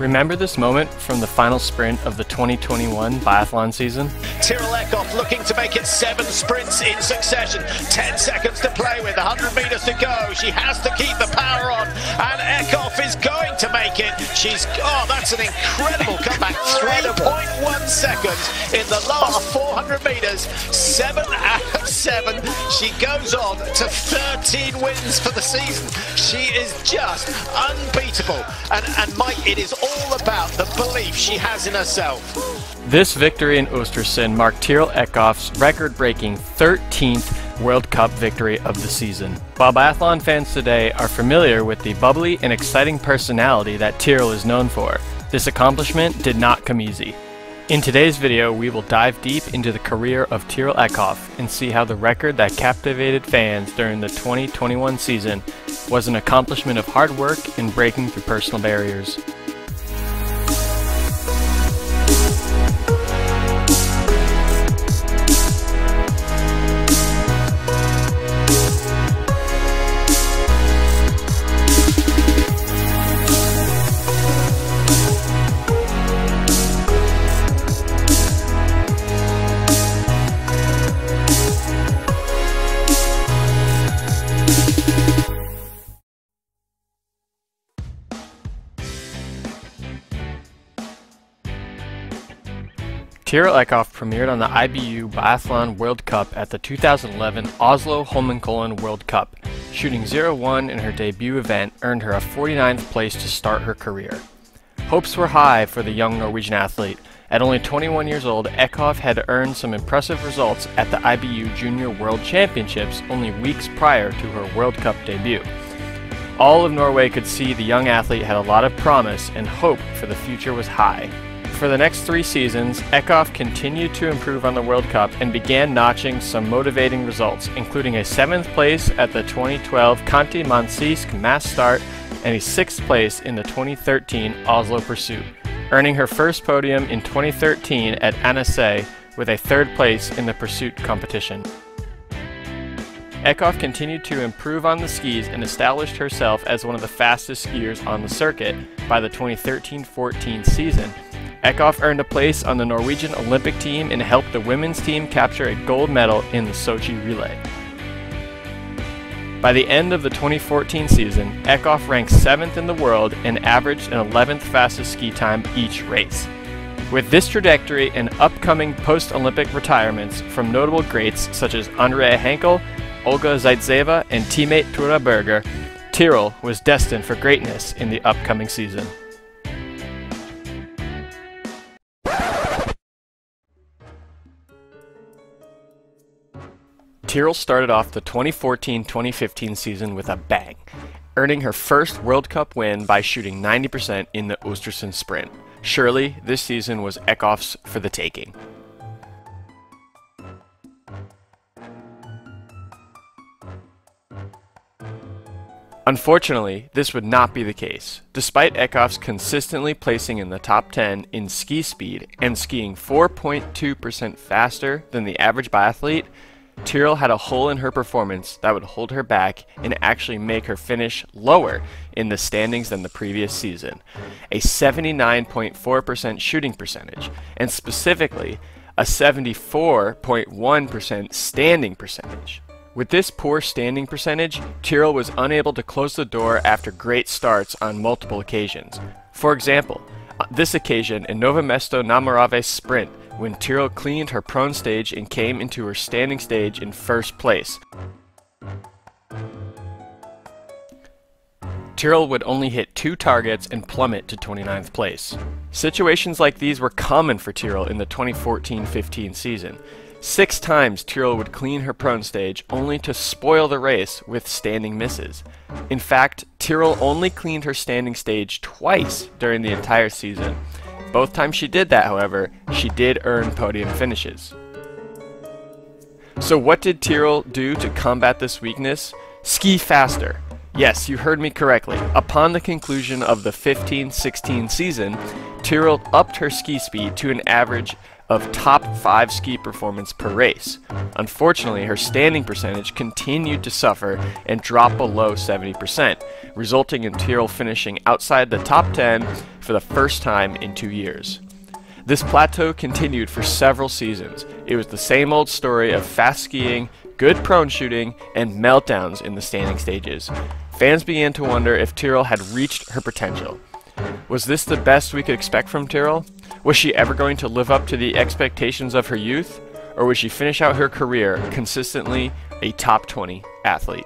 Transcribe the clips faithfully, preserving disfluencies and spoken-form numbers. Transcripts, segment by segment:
Remember this moment from the final sprint of the twenty twenty-one biathlon season? Tiril Eckhoff looking to make it seven sprints in succession. Ten seconds to play with, one hundred meters to go. She has to keep the power on, and Eckhoff is going to make it. She's, oh, that's an incredible comeback. three point one seconds in the last four hundred meters. Seven out of seven. She goes on to thirteen wins for the season. She is just unbeatable. And, and Mike, it is all all about the belief she has in herself. This victory in Östersund marked Tiril Eckhoff's record-breaking thirteenth World Cup victory of the season. While biathlon fans today are familiar with the bubbly and exciting personality that Tiril is known for, this accomplishment did not come easy. In today's video, we will dive deep into the career of Tiril Eckhoff and see how the record that captivated fans during the twenty twenty-one season was an accomplishment of hard work and breaking through personal barriers. Tiril Eckhoff premiered on the I B U Biathlon World Cup at the two thousand eleven Oslo Holmenkollen World Cup. Shooting zero one in her debut event earned her a forty-ninth place to start her career. Hopes were high for the young Norwegian athlete. At only twenty-one years old, Eckhoff had earned some impressive results at the I B U Junior World Championships only weeks prior to her World Cup debut. All of Norway could see the young athlete had a lot of promise, and hope for the future was high. For the next three seasons, Eckhoff continued to improve on the World Cup and began notching some motivating results, including a seventh place at the twenty twelve Khanty-Mansiysk mass start and a sixth place in the twenty thirteen Oslo Pursuit, earning her first podium in twenty thirteen at Annecy with a third place in the Pursuit competition. Eckhoff continued to improve on the skis and established herself as one of the fastest skiers on the circuit by the twenty thirteen fourteen season. Eckhoff earned a place on the Norwegian Olympic team and helped the women's team capture a gold medal in the Sochi relay. By the end of the twenty fourteen season, Eckhoff ranked seventh in the world and averaged an eleventh fastest ski time each race. With this trajectory and upcoming post-Olympic retirements from notable greats such as Andrea Henkel, Olga Zaitseva, and teammate Tura Berger, Tiril was destined for greatness in the upcoming season. Tiril started off the twenty fourteen twenty fifteen season with a bang, earning her first World Cup win by shooting ninety percent in the Östersund sprint. Surely, this season was Eckhoff's for the taking. Unfortunately, this would not be the case. Despite Eckhoff's consistently placing in the top ten in ski speed and skiing four point two percent faster than the average biathlete, Tiril had a hole in her performance that would hold her back and actually make her finish lower in the standings than the previous season, a seventy-nine point four percent shooting percentage, and specifically a seventy-four point one percent standing percentage. With this poor standing percentage, Tiril was unable to close the door after great starts on multiple occasions. For example, this occasion in Novo Mesto Namorave's sprint, when Tiril cleaned her prone stage and came into her standing stage in first place. Tiril would only hit two targets and plummet to twenty-ninth place. Situations like these were common for Tiril in the twenty fourteen fifteen season. Six times Tiril would clean her prone stage only to spoil the race with standing misses. In fact, Tiril only cleaned her standing stage twice during the entire season. Both times she did that, however, she did earn podium finishes. So what did Tiril do to combat this weakness? Ski faster. Yes, you heard me correctly. Upon the conclusion of the fifteen sixteen season, Tiril upped her ski speed to an average of top five ski performance per race. Unfortunately, her standing percentage continued to suffer and drop below seventy percent, resulting in Tiril finishing outside the top ten for the first time in two years. This plateau continued for several seasons. It was the same old story of fast skiing, good prone shooting, and meltdowns in the standing stages. Fans began to wonder if Tiril had reached her potential. Was this the best we could expect from Tiril? Was she ever going to live up to the expectations of her youth? Or would she finish out her career consistently a top twenty athlete?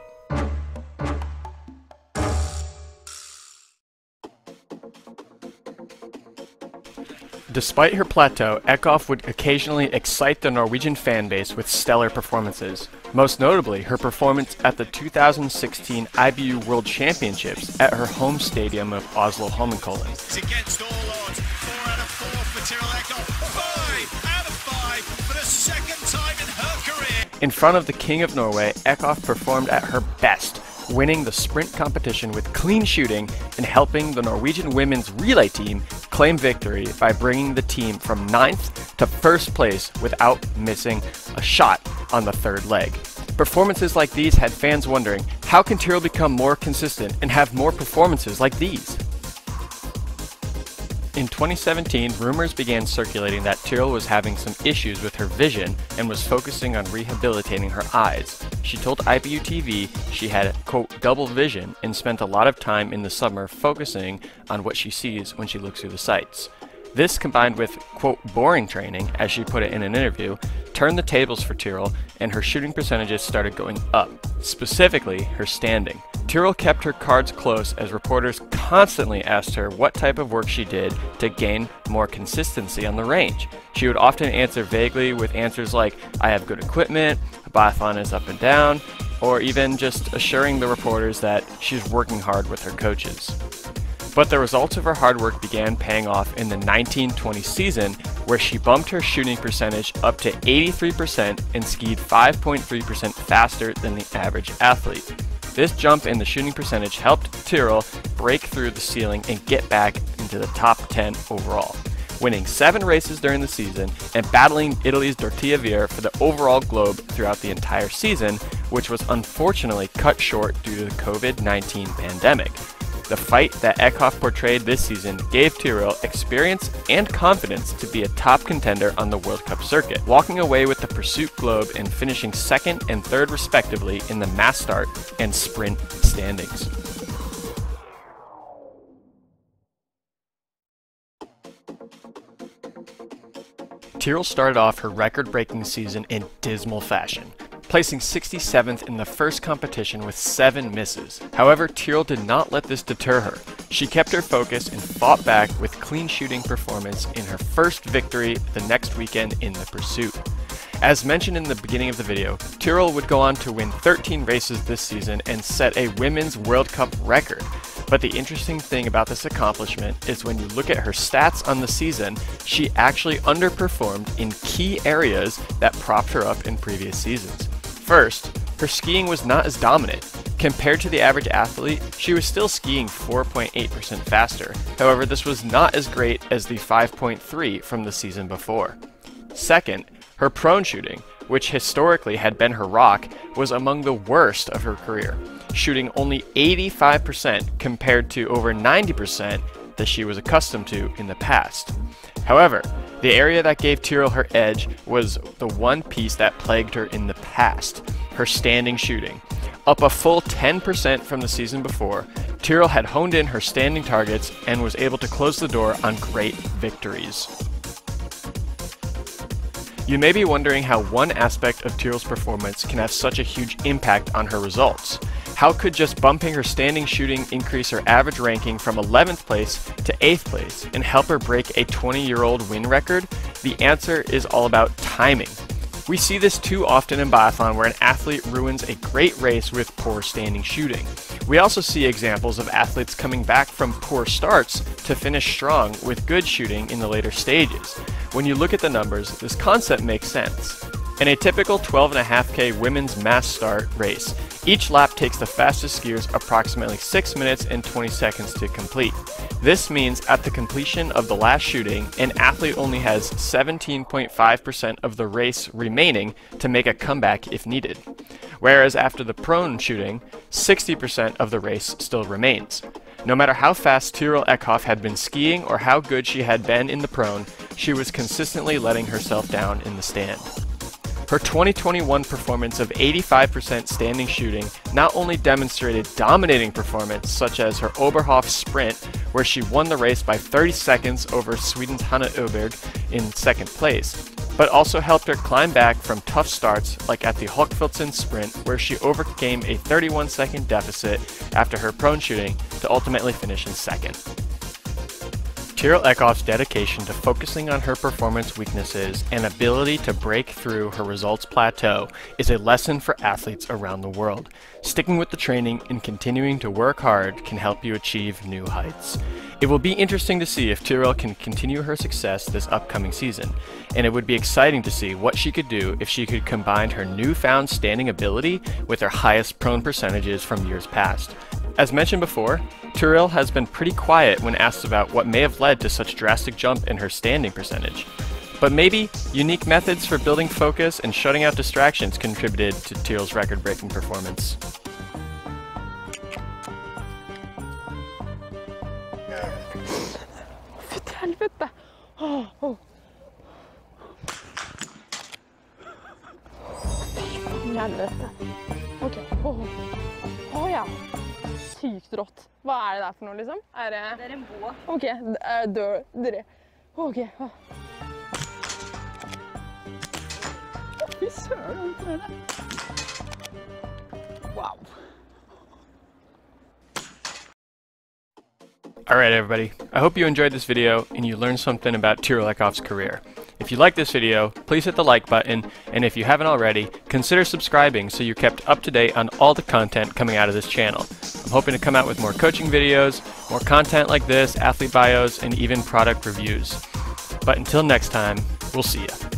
Despite her plateau, Eckhoff would occasionally excite the Norwegian fan base with stellar performances. Most notably, her performance at the two thousand sixteen I B U World Championships at her home stadium of Oslo Holmenkollen. It's against all odds. Four out of four for Tiril Eckhoff. Five out of five for the second time in her career. In front of the King of Norway, Eckhoff performed at her best, winning the sprint competition with clean shooting and helping the Norwegian women's relay team claim victory by bringing the team from ninth to first place without missing a shot on the third leg. Performances like these had fans wondering, how can Tiril become more consistent and have more performances like these? In twenty seventeen, rumors began circulating that Tiril was having some issues with her vision and was focusing on rehabilitating her eyes. She told I B U T V she had, quote, double vision and spent a lot of time in the summer focusing on what she sees when she looks through the sights. This, combined with, quote, boring training, as she put it in an interview, turned the tables for Tiril, and her shooting percentages started going up, specifically her standing. Tiril kept her cards close as reporters constantly asked her what type of work she did to gain more consistency on the range. She would often answer vaguely with answers like, I have good equipment, a biathlon is up and down, or even just assuring the reporters that she's working hard with her coaches. But the results of her hard work began paying off in the nineteen twenty season, where she bumped her shooting percentage up to eighty-three percent and skied five point three percent faster than the average athlete. This jump in the shooting percentage helped Tiril break through the ceiling and get back into the top ten overall, winning seven races during the season and battling Italy's Dorothea Wierer for the overall globe throughout the entire season, which was unfortunately cut short due to the COVID nineteen pandemic. The fight that Eckhoff portrayed this season gave Tiril experience and confidence to be a top contender on the World Cup circuit, walking away with the pursuit globe and finishing second and third respectively in the mass start and sprint standings. Tiril started off her record-breaking season in dismal fashion, placing sixty-seventh in the first competition with seven misses. However, Tiril did not let this deter her. She kept her focus and fought back with clean shooting performance in her first victory the next weekend in the pursuit. As mentioned in the beginning of the video, Tiril would go on to win thirteen races this season and set a Women's World Cup record. But the interesting thing about this accomplishment is when you look at her stats on the season, she actually underperformed in key areas that propped her up in previous seasons. First, her skiing was not as dominant. Compared to the average athlete, she was still skiing four point eight percent faster. However, this was not as great as the five point three from the season before. Second, her prone shooting, which historically had been her rock, was among the worst of her career, shooting only eighty-five percent compared to over ninety percent that she was accustomed to in the past. However, the area that gave Tiril her edge was the one piece that plagued her in the past, her standing shooting. Up a full ten percent from the season before, Tiril had honed in her standing targets and was able to close the door on great victories. You may be wondering how one aspect of Tiril's performance can have such a huge impact on her results. How could just bumping her standing shooting increase her average ranking from eleventh place to eighth place and help her break a twenty-year-old win record? The answer is all about timing. We see this too often in biathlon, where an athlete ruins a great race with poor standing shooting. We also see examples of athletes coming back from poor starts to finish strong with good shooting in the later stages. When you look at the numbers, this concept makes sense. In a typical twelve point five K women's mass start race, each lap takes the fastest skiers approximately six minutes and twenty seconds to complete. This means at the completion of the last shooting, an athlete only has seventeen point five percent of the race remaining to make a comeback if needed. Whereas after the prone shooting, sixty percent of the race still remains. No matter how fast Tiril Eckhoff had been skiing or how good she had been in the prone, she was consistently letting herself down in the stand. Her twenty twenty-one performance of eighty-five percent standing shooting not only demonstrated dominating performance such as her Oberhof sprint, where she won the race by thirty seconds over Sweden's Hanna Öberg in second place, but also helped her climb back from tough starts like at the Hochfilzen sprint, where she overcame a thirty-one second deficit after her prone shooting to ultimately finish in second. Tiril Eckhoff's dedication to focusing on her performance weaknesses and ability to break through her results plateau is a lesson for athletes around the world. Sticking with the training and continuing to work hard can help you achieve new heights. It will be interesting to see if Tiril can continue her success this upcoming season, and it would be exciting to see what she could do if she could combine her newfound standing ability with her highest prone percentages from years past. As mentioned before, Tiril has been pretty quiet when asked about what may have led to such drastic jump in her standing percentage. But maybe unique methods for building focus and shutting out distractions contributed to Tiril's record-breaking performance. Okay. Oh yeah. Sykt rått. Hva er det der for noe, liksom? Er det... det er en boa. Ok, er dør... dere. Ok. Fy søren, det er det. Wow. Alright everybody, I hope you enjoyed this video and you learned something about Tiril Eckhoff's career. If you like this video, please hit the like button, and if you haven't already, consider subscribing so you're kept up to date on all the content coming out of this channel. I'm hoping to come out with more coaching videos, more content like this, athlete bios, and even product reviews. But until next time, we'll see ya.